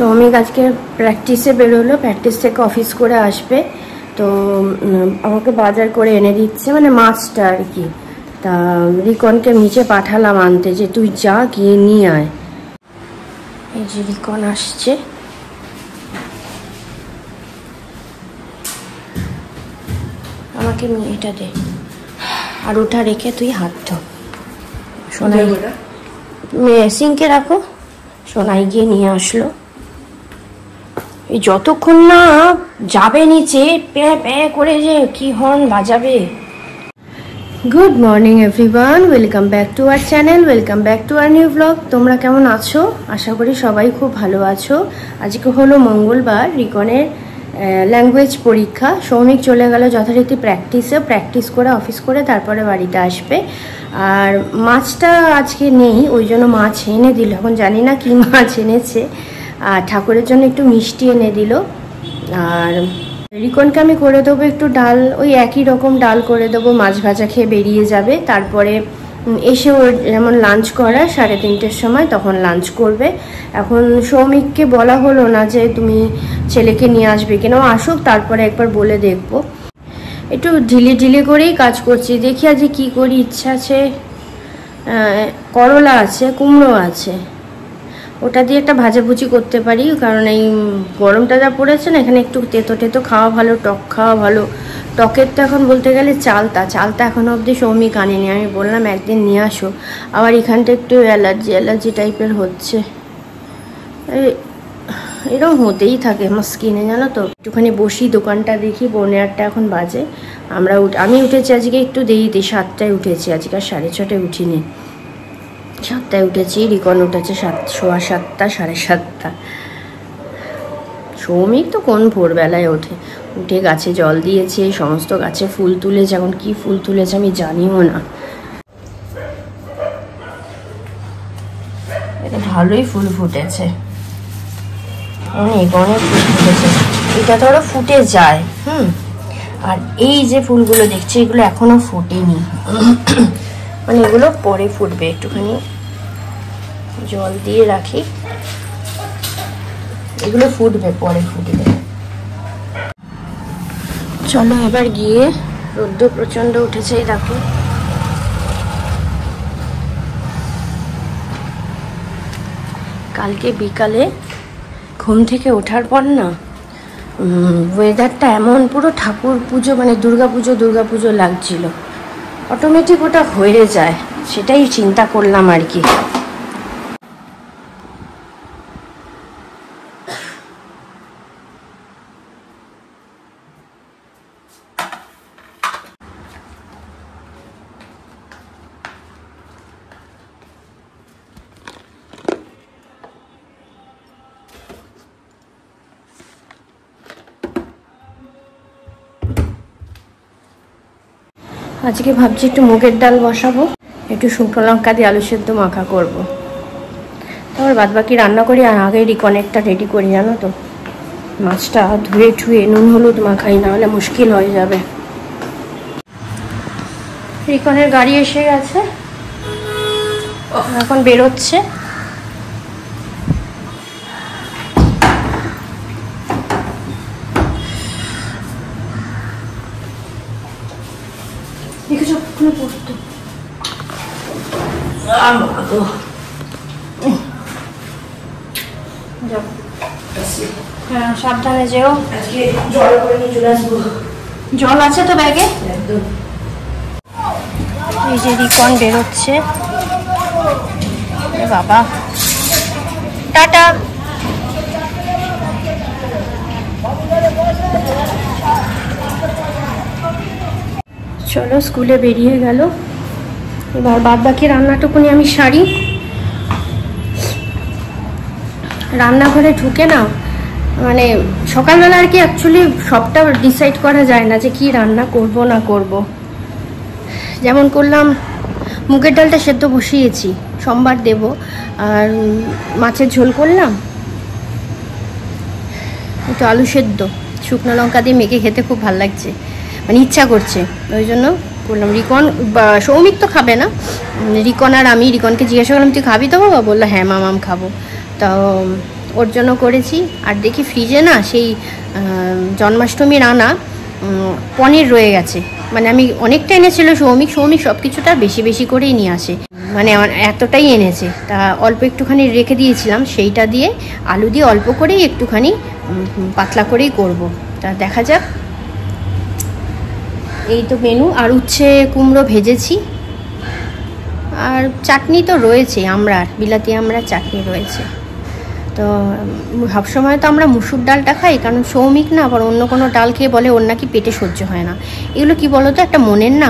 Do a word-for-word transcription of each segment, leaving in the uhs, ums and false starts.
সৌমিক আজকে প্র্যাকটিসে বেরোলো, প্র্যাকটিস থেকে অফিস করে আসবে, তো আমাকে বাজার করে এনে দিচ্ছে, মানে মাছটা আর কি। তা রিকনকে নিচে পাঠালাম আনতে যে তুই যা গিয়ে নিয়ে আয়। এই যে রিকন আসছে, আমাকে এটা দে আর ওটা রেখে তুই হাত ধো, সোনাই সিঙ্কে রাখো। সোনাই গিয়ে নিয়ে আসলো। এই যতক্ষণ না যাবে নিচে প্যাঁ প্যাঁ করে যে কি হর্ন বাজাবে। Good morning everyone, welcome back to our channel, welcome back to our new blog. তোমরা কেমন আছো? আশা করি সবাই খুব ভালো আছো। আজকে হলো মঙ্গলবার, রিকনের ল্যাঙ্গুয়েজ পরীক্ষা। সৌমিক চলে গেল যথারীতি প্র্যাকটিসে, প্র্যাকটিস করে অফিস করে তারপরে বাড়িতে আসবে। আর মাছটা আজকে নেই, ওই জন্য মাছ এনে দিল। এখন জানি না কী মাছ এনেছে। আর ঠাকুরের জন্য একটু মিষ্টি এনে দিল। আর রিকনকে আমি করে দেবো একটু ডাল, ওই একই রকম ডাল করে দেবো, মাছ ভাজা খেয়ে বেরিয়ে যাবে। তারপরে এসে ওর যেমন লাঞ্চ করা সাড়ে তিনটের সময়, তখন লাঞ্চ করবে। এখন সৌমিককে বলা হলো না যে তুমি ছেলেকে নিয়ে আসবে কিনা, ও আসুক তারপরে একবার বলে দেখবো। একটু ঢিলে ঢিলে করেই কাজ করছি, দেখি আজ কি করি। ইচ্ছা আছে করলা আছে, কুমড়ো আছে, ওটা দিয়ে একটা ভাজাভুজি করতে পারি, কারণ এই গরমটা যা পড়েছে না, এখানে একটু তেতো তেতো খাওয়া ভালো, টক খাওয়া ভালো। টকের তো এখন বলতে গেলে চালতা, চালতা এখন অবধি সৌমিক আনেনি। আমি বললাম একদিন নিয়ে আসো। আবার এখানটা একটু অ্যালার্জি অ্যালার্জি টাইপের হচ্ছে, এরকম হতেই থাকে আমার স্কিনে, জানো তো। একটুখানি বসি দোকানটা দেখি, পৌনে আটটা এখন বাজে। আমরা আমি উঠেছি আজকে একটু দেরিতে, সাতটায় উঠেছি আজকে, আর সাড়ে ছটায় উঠিনি, সাতটায় উঠেছি। রিকন উঠেছে সাত সোয়া সাতটা সাড়ে সাতটা। সৌমিক তো কোন ভোরবেলায় ওঠে, উঠে গাছে জল দিয়েছে, সমস্ত গাছে ফুল তুলেছে। এখন কি ফুল তুলেছে আমি জানিও না, ভালোই ফুল ফুটেছে, অনেক অনেক ফুল ফুটেছে। এটা ধরো ফুটে যায়, হুম। আর এই যে ফুলগুলো দেখছি এগুলো এখনো ফোটেনি, মানে এগুলো পরে ফুটবে। একটুখানি জল দিয়ে রাখি, এগুলো ফুটবে পরে, ফুটবে। চলো এবার গিয়ে, রোদ্দুর প্রচন্ড উঠেছে, দেখো কালকে বিকালে ঘুম থেকে ওঠার পর না ওয়েদারটা এমন পুরো ঠাকুর পুজো, মানে দুর্গা পুজো দুর্গা পুজো লাগছিল। অটোমেটিক ওটা হয়ে যায়, সেটাই চিন্তা করলাম আর কি। আজকে ভাবছি একটু মুগের ডাল বসাবো, একটু শুকনো লঙ্কা দিয়ে আলু সেদ্ধ মাখা করবো, তারপর বাদ বাকি রান্না করি। আর আগে রিকনেকটা রেডি করি, জানো তো। মাছটা ধুয়ে ঠুয়ে নুন হলুদ মাখাই, নাহলে মুশকিল হয়ে যাবে। রিকনের গাড়ি এসে গেছে, এখন বেরোচ্ছে। সাবধানে যেও। জল আছে তো ব্যাগে? এই যে রিকন বেরোচ্ছে, বাবা টাটা। চলো স্কুলে বেরিয়ে গেল, এবার বাদ বাকি রান্নাটুকুনি আমি সারি। রান্নাঘরে ঢুকে না, মানে সকালবেলা আর কি অ্যাকচুয়ালি সবটা ডিসাইড করা যায় না যে কি রান্না করব না করব। যেমন করলাম মুগের ডালটা সেদ্ধ বসিয়েছি, সোমবার দেব, আর মাছের ঝোল করলাম, একটু আলু সেদ্ধ শুকনো লঙ্কা দিয়ে মেখে খেতে খুব ভালো লাগছে, মানে ইচ্ছা করছে, ওই জন্য বললাম। রিকন বা সৌমিক তো খাবে না, রিকন আর আমি। রিকনকে জিজ্ঞাসা করলাম তুই খাবি তো বাবা? বললো হ্যাঁ মাম খাবো। তো ওর জন্য করেছি। আর দেখি ফ্রিজে না সেই জন্মাষ্টমীর আনা পনির রয়ে গেছে, মানে আমি অনেকটা এনেছিল সৌমিক, সৌমিক সব কিছুটা বেশি বেশি করেই নিয়ে আসে, মানে এতটাই এনেছে, তা অল্প একটুখানি রেখে দিয়েছিলাম, সেইটা দিয়ে আলু দিয়ে অল্প করেই একটুখানি পাতলা করেই করব। তা দেখা যাক, এই তো মেনু। আর উচ্ছে কুমড়ো ভেজেছি, আর চাটনি তো রয়েছে, আমরা বিলাতি আমরা চাটনি রয়েছে। তো সবসময় তো আমরা মুসুর ডালটা খাই, কারণ সৌমিক না আবার অন্য কোনো ডাল খেয়ে বলে ওর নাকি পেটে সহ্য হয় না। এগুলো কি বলো তো, একটা মনের না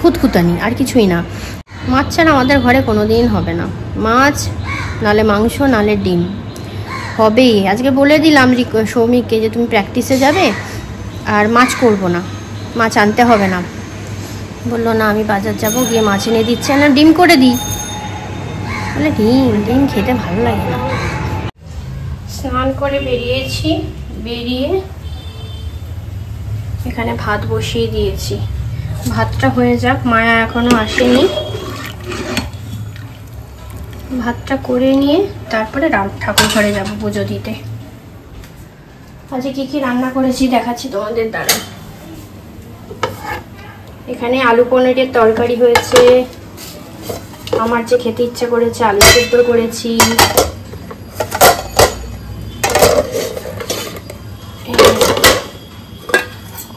খুঁতখুতানি, আর কিছুই না। মাছ ছাড়া আমাদের ঘরে কোনো দিন হবে না, মাছ নালে মাংস নালে ডিম হবেই। আজকে বলে দিলাম সৌমিককে যে তুমি প্র্যাকটিসে যাবে আর মাছ করবো না, মাছ আনতে হবে না। বললো না আমি বাজার যাব, গিয়ে মাছ এনে দিচ্ছে না, ডিম করে দিই। বলে ডিম ডিম খেতে ভালো লাগে না। স্নান করে বেরিয়েছি, বেরিয়ে এখানে ভাত বসিয়ে দিয়েছি, ভাতটা হয়ে যাক, মায়া এখনো আসেনি। ভাতটা করে নিয়ে তারপরে রাম ঠাকুর ঘরে যাবো পুজো দিতে। আজকে কি কি রান্না করেছি দেখাচ্ছি তোমাদের দ্বারা। এখানে আলু পনিরের তরকারি হয়েছে, আমার যে খেতে ইচ্ছা করেছে আলু সেদ্ধ করেছি,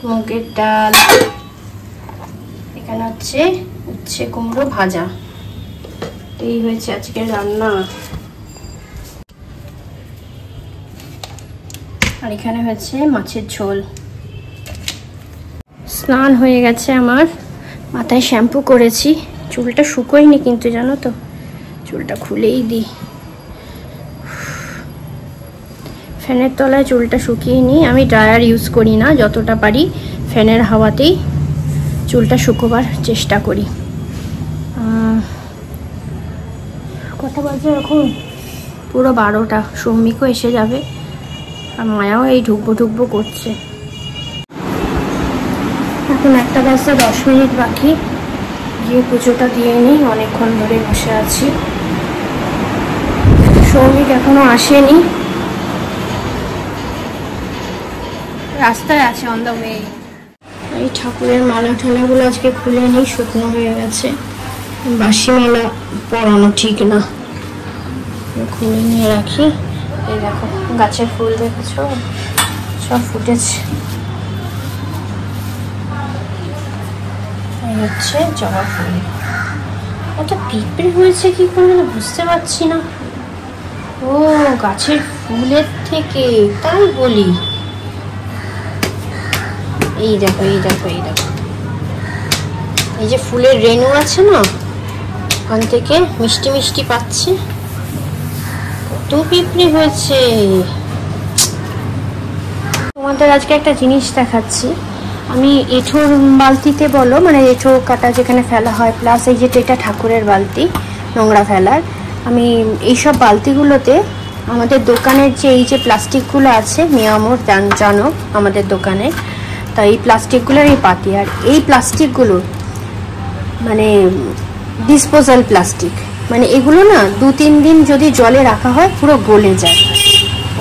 মুগের ডাল, এখানে হচ্ছে উচ্ছে কুমড়ো ভাজা, এই হয়েছে আজকের রান্না। আর এখানে হয়েছে মাছের ঝোল। স্নান হয়ে গেছে আমার, মাথায় শ্যাম্পু করেছি, চুলটা শুকোয়নি কিন্তু জানো তো, চুলটা খুলেই দিই, ফ্যানের তলায় চুলটা শুকিয়ে নিই। আমি ড্রায়ার ইউজ করি না, যতটা পারি ফ্যানের হাওয়াতেই চুলটা শুকোবার চেষ্টা করি। কটা বাজে এখন? পুরো বারোটা। সৌমিকও এসে যাবে, আর মায়াও এই ঢুকবো ঢুকবো করছে। এখন একটা বাজে দশ মিনিট বাকি, গিয়ে পুজোটা দিয়ে নিই, অনেকক্ষণ ধরে বসে আছি। সৌমিক এখনো আসেনি, রাস্তায় আছে, অন দ্য ওয়ে। এই ঠাকুরের মালা ঠালাগুলো আজকে খুলে নিই, শুকনো হয়ে গেছে, বাসি মালা পরানো ঠিক না, খুলে নিয়ে রাখি। এই দেখো গাছের ফুল দেখেছ, সব ফুটেছে। হচ্ছে জবা ফুল, এত পিঁপড়ে হয়েছে কি করে বুঝতে পারছি না। ও গাছের ফুলের থেকে, তাই বলি। এই দেখো এই দেখো এই দেখো, এই যে ফুলের রেণু আছে না, ওখান থেকে মিষ্টি মিষ্টি পাচ্ছে। কত পিঁপড়ে হয়েছে। তোমাদের আজকে একটা জিনিস দেখাচ্ছি, আমি এঁঠোর বালতিতে বলো, মানে এঁঠো কাটা যেখানে ফেলা হয়, প্লাস এই যে এটা ঠাকুরের বালতি নোংরা ফেলার, আমি এইসব বালতিগুলোতে আমাদের দোকানের যে এই যে প্লাস্টিকগুলো আছে, মিয়ামোর জানো আমাদের দোকানে, তা এই প্লাস্টিকগুলোর এই পাতি, আর এই প্লাস্টিকগুলো মানে ডিসপোজাল প্লাস্টিক, মানে এগুলো না দু তিন দিন যদি জলে রাখা হয় পুরো গলে যায়।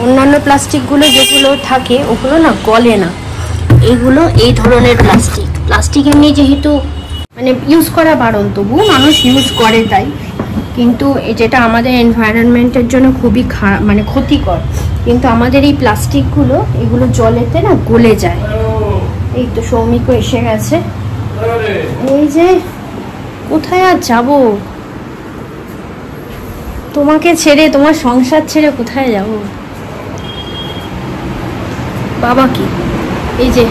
অন্যান্য প্লাস্টিকগুলো যেগুলো থাকে ওগুলো না গলে না, এগুলো এই ধরনের প্লাস্টিক, প্লাস্টিক এমনি যেহেতু মানে ইউজ করা বারণ, তবুও মানুষ ইউজ করে, তাই কিন্তু যেটা আমাদের এনভায়রনমেন্টের জন্য খুবই মানে ক্ষতিকর, কিন্তু আমাদের এই প্লাস্টিকগুলো এগুলো জলেতে না গলে যায়। এই তো সৌমিকও এসে গেছে। এই যে কোথায় আর যাব, তোমাকে ছেড়ে, তোমার সংসার ছেড়ে কোথায় যাব বাবা। কি এই যে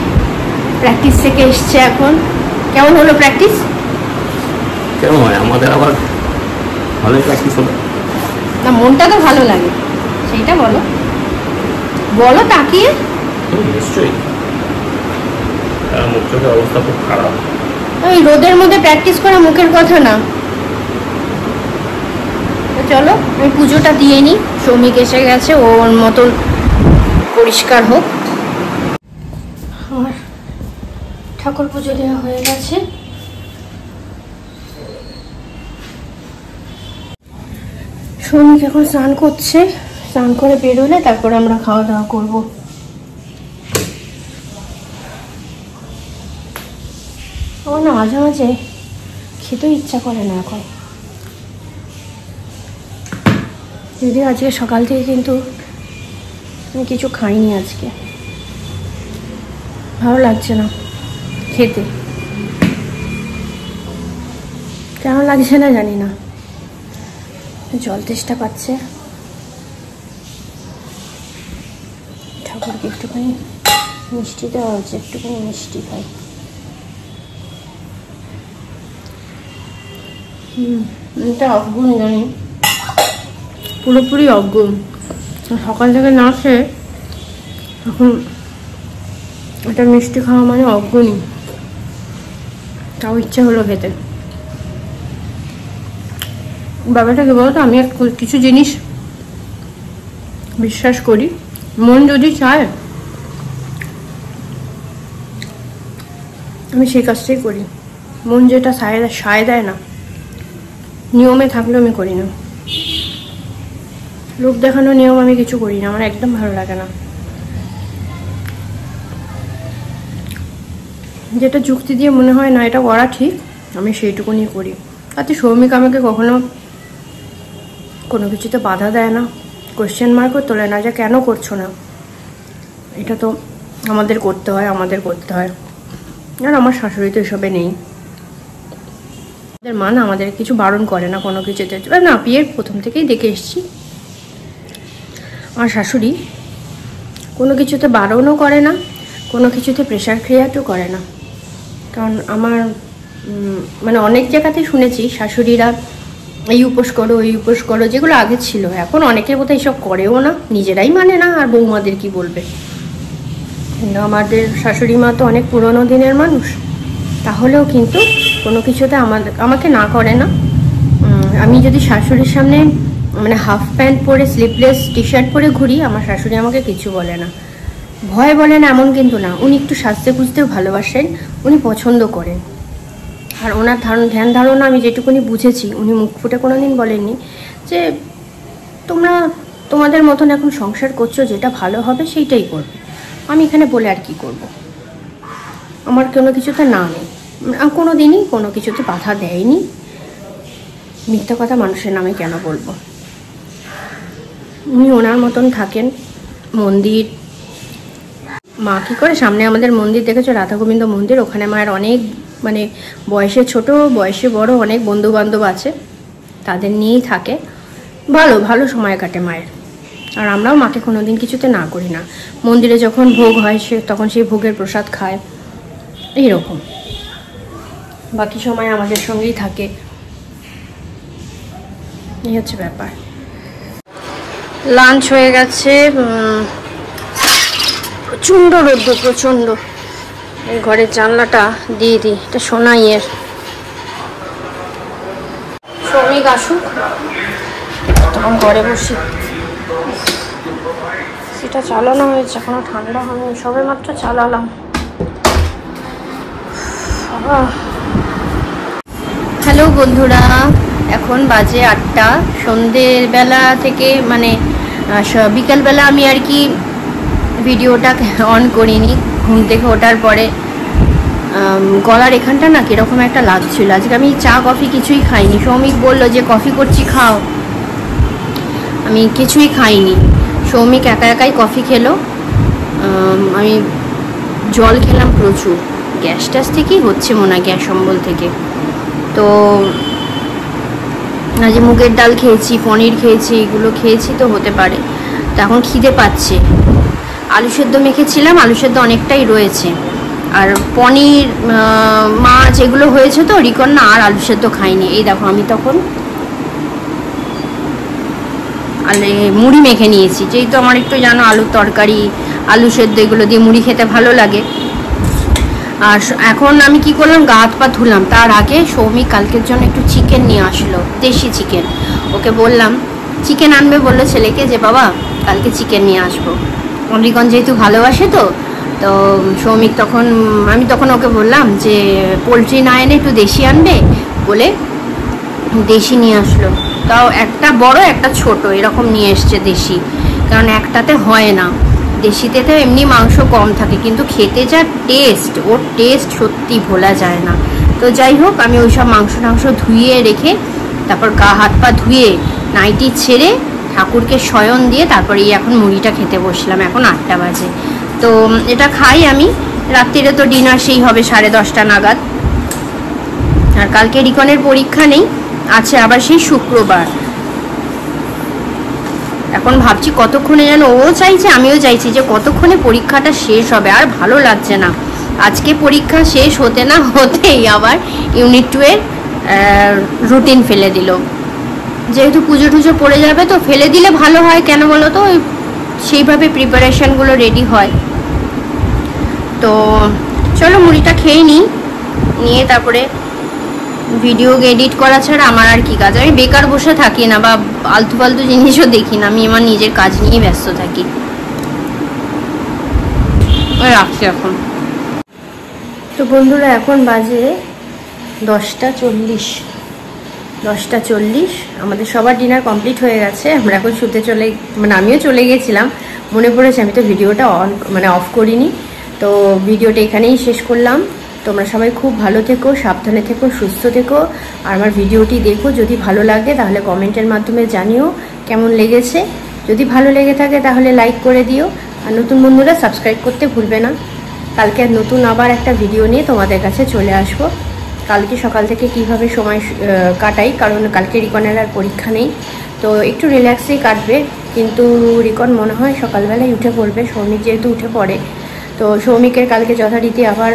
প্র্যাকটিস থেকে এসছে এখন, কেমন হলো প্র্যাকটিস? কেমন হয় আমাদের, আবার ভালোই প্র্যাকটিস হলো না, মনটা তো ভালো লাগে, সেইটা বলো বলো তাকিয়ে। নিশ্চয়ই, মুখ চোখের অবস্থা খুব খারাপ, ওই রোদের মধ্যে প্র্যাকটিস করা মুখের কথা না। চলো আমি পুজোটা দিয়ে নিই, শ্রমিক এসে গেছে, ওর মতন পরিষ্কার হোক। আমার ঠাকুর পুজো দেওয়া হয়ে গেছে। সৌমিক এখন স্নান করছে, স্নান করে বেরোলে তারপর আমরা খাওয়া দাওয়া করবো। আমার না মাঝে মাঝে খেতেও ইচ্ছা করে না এখন, যদিও আজকে সকাল থেকে কিন্তু আমি কিছু খাইনি, আজকে ভালো লাগছে না খেতে, কেন লাগছে না জানি না, জল তেষ্টা পাচ্ছে। ঠাকুরকে একটুখানি মিষ্টি দেওয়া হচ্ছে, একটুখানি মিষ্টি খাই। হুম, এটা অগুণ জানি, পুরোপুরি অগুণ। সকাল থেকে না খেয়ে এখন এটা মিষ্টি খাওয়া মানে অগুণই, তাও ইচ্ছা হলো খেতে। বাবাটাকে বলতো আমি কিছু জিনিস বিশ্বাস করি, মন যদি চায় আমি সেই কাজটাই করি, মন যেটা সায় দেয় না, নিয়মে থাকলেও আমি করি না, লোক দেখানো নিয়ম আমি কিছু করি না, আমার একদম ভালো লাগে না। যেটা যুক্তি দিয়ে মনে হয় না এটা করা ঠিক, আমি সেইটুকুনি করি। তাতে সৌমিক আমাকে কখনো কোনো কিছুতে বাধা দেয় না, কোয়েশ্চেন মার্কও তোলে না যে কেন করছো না, এটা তো আমাদের করতে হয়, আমাদের করতে হয়। আর আমার শাশুড়ি তো এসবে নেই, আমাদের মা না আমাদের কিছু বারণ করে না কোনো কিছুতে, না বিয়ের প্রথম থেকেই দেখে এসছি আমার শাশুড়ি কোনো কিছুতে বারণও করে না, কোনো কিছুতে প্রেশার ক্রিয়েটও করে না। কারণ আমার মানে অনেক জায়গাতে শুনেছি শাশুড়িরা এই উপোস করো ওই উপোস করো, যেগুলো আগে ছিল, এখন অনেকের বোধহয় এইসব করেও না, নিজেরাই মানে না, আর বৌমাদের কি বলবে। আমাদের শাশুড়ি মা তো অনেক পুরনো দিনের মানুষ, তাহলেও কিন্তু কোনো কিছুতে আমাদের আমাকে না করে না। আমি যদি শাশুড়ির সামনে মানে হাফ প্যান্ট পরে স্লিভলেস টি শার্ট পরে ঘুরি, আমার শাশুড়ি আমাকে কিছু বলে না, ভয় বলে না এমন কিন্তু না, উনি একটু সাজতে গুজতেও ভালোবাসেন, উনি পছন্দ করেন। আর ওনার ধারণ ধ্যান ধারণা আমি যেটুকুনি বুঝেছি, উনি মুখ ফুটে কোনো দিন বলেননি যে তোমরা তোমাদের মতন এখন সংসার করছো, যেটা ভালো হবে সেইটাই করবে, আমি এখানে বলে আর কি করব। আমার কোনো কিছুতে না নেই, কোনো দিনই কোনো কিছুতে বাধা দেয়নি, মিথ্যা কথা মানুষের নামে কেন বলবো। উনি ওনার মতন থাকেন। মন্দির মা কী করে, সামনে আমাদের মন্দির দেখেছো, রাধা গোবিন্দ মন্দির, ওখানে মায়ের অনেক মানে বয়সে ছোট বয়সে বড় অনেক বন্ধুবান্ধব আছে, তাদের নিয়েই থাকে, ভালো ভালো সময় কাটে মায়ের। আর আমরাও মাকে কোনো দিন কিছুতে না করি না, মন্দিরে যখন ভোগ হয় সে তখন সেই ভোগের প্রসাদ খায়, এইরকম বাকি সময় আমাদের সঙ্গেই থাকে, এই হচ্ছে ব্যাপার। লাঞ্চ হয়ে গেছে, প্রচণ্ড রোদ্দুর, প্রচণ্ড। এই ঘরের জানলাটা দিয়ে দিই, এটা সোনাইয়ের। শ্রমিক আসুক তখন ঘরে বসি, সেটা চালানো হয়েছে, এখনো ঠান্ডা হয়নি, সবে মাত্র চালালাম। হ্যালো বন্ধুরা, এখন বাজে আটটা। সন্ধ্যেবেলা থেকে মানে বিকালবেলা আমি আর কি ভিডিওটা অন করিনি, ঘুম থেকে ওঠার পরে গলার এখানটা না কীরকম একটা লাগছিল। আজকে আমি চা কফি কিছুই খাইনি, সৌমিক বলল যে কফি করছি খাও, আমি কিছুই খাইনি। সৌমিক একা একাই কফি খেলো, আমি জল খেলাম প্রচুর, গ্যাস ট্যাস থেকেই হচ্ছে মনে হয়, গ্যাস অম্বল থেকে। তো যে মুগের ডাল খেয়েছি, পনির খেয়েছি, এগুলো খেয়েছি তো হতে পারে। তো এখন খিদে পাচ্ছে, আলু সেদ্ধ মেখেছিলাম, আলু সেদ্ধ অনেকটাই রয়েছে, আর পনির মাছ এগুলো হয়েছে তো। রিকন না আর আলু সেদ্ধ খাইনি, এই দেখো আমি তখন আলে মুড়ি মেখে নিয়েছি, যেহেতু আমার একটু জানো আলুর তরকারি আলু সেদ্ধ এগুলো দিয়ে মুড়ি খেতে ভালো লাগে। আর এখন আমি কি করলাম, গা হাত পা ধুলাম, তার আগে সৌমিক কালকের জন্য একটু চিকেন নিয়ে আসলো, দেশি চিকেন। ওকে বললাম চিকেন আনবে, বললো ছেলেকে যে বাবা কালকে চিকেন নিয়ে আসবো, রিকন যেহেতু ভালোবাসে তো। তো সৌমিক তখন আমি তখন ওকে বললাম যে পোলট্রি না এনে একটু দেশি আনবে, বলে দেশি নিয়ে আসলো, তাও একটা বড় একটা ছোট এরকম নিয়ে এসছে দেশি। কারণ একটাতে হয় না। দেশিতে তো এমনি মাংস কম থাকে, কিন্তু খেতে যা টেস্ট, ওর টেস্ট সত্যি ভোলা যায় না। তো যাই হোক, আমি ওইসব মাংস টাংস ধুয়ে রেখে, তারপর গা হাত পা ধুয়ে নাইটি ছেড়ে ঠাকুরকে শয়ন দিয়ে তারপরে এই এখন মুড়িটা খেতে বসলাম। এখন আটটা বাজে, তো এটা খাই আমি রাত্রিরে। তো ডিনার সেই হবে সাড়ে দশটা নাগাদ। আর কালকে রিকনের পরীক্ষা নেই, আছে আবার সেই শুক্রবার। এখন ভাবছি কতক্ষণে যেন, ও চাইছে আমিও চাইছি যে কতক্ষণে পরীক্ষাটা শেষ হবে। আর ভালো লাগছে না, আজকে পরীক্ষা শেষ হতে না হতেই আবার ইউনিট টু এর রুটিন ফেলে দিল। যেহেতু পুজো টুজো পড়ে যাবে, তো ফেলে দিলে ভালো হয়, কেন বলো তো, সেইভাবে প্রিপারেশনগুলো রেডি হয়। তো চলো মুড়িটা খেয়ে নিই, নিয়ে তারপরে ভিডিও এডিট করা ছাড়া আমার আর কি কাজ। আমি বেকার বসে থাকি না বা আলতু ফালতু জিনিসও দেখি না, আমি আমার নিজের কাজ নিয়ে ব্যস্ত থাকি। রাখছি এখন। তো বন্ধুরা, এখন বাজে দশটা চল্লিশ দশটা চল্লিশ আমাদের সবার ডিনার কমপ্লিট হয়ে গেছে। আমরা এখন শুতে চলে, মানে আমিও চলে গেছিলাম, মনে পড়েছে আমি তো ভিডিওটা অন মানে অফ করিনি। তো ভিডিওটা এখানেই শেষ করলাম। তোমরা সবাই খুব ভালো থেকো, সাবধানে থেকো, সুস্থ থেকো। আর আমার ভিডিওটি দেখো, যদি ভালো লাগে তাহলে কমেন্টের মাধ্যমে জানিও কেমন লেগেছে। যদি ভালো লেগে থাকে তাহলে লাইক করে দিও, আর নতুন বন্ধুরা সাবস্ক্রাইব করতে ভুলবে না। কালকে নতুন আবার একটা ভিডিও নিয়ে তোমাদের কাছে চলে আসবো। কালকে সকাল থেকে কিভাবে সময় কাটাই, কারণ কালকে রিকনের আর পরীক্ষা নেই, তো একটু রিল্যাক্সেই কাটবে। কিন্তু রিকন মনে হয় সকালবেলায় উঠে পড়বে, সৌমিক যেহেতু উঠে পড়ে। তো সৌমিকের কালকে যথারীতি আবার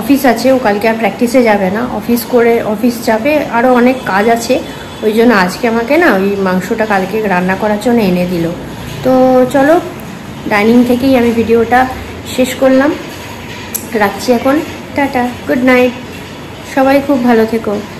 অফিস আছে, ও কালকে আর প্র্যাকটিসে যাবে না, অফিস করে অফিস যাবে, আরও অনেক কাজ আছে। ওই জন্য আজকে আমাকে না ওই মাংসটা কালকে রান্না করার জন্য এনে দিল। তো চলো, ডাইনিং থেকেই আমি ভিডিওটা শেষ করলাম। রাখছি এখন, টাটা, গুড নাইট, সবাই খুব ভালো থেকো।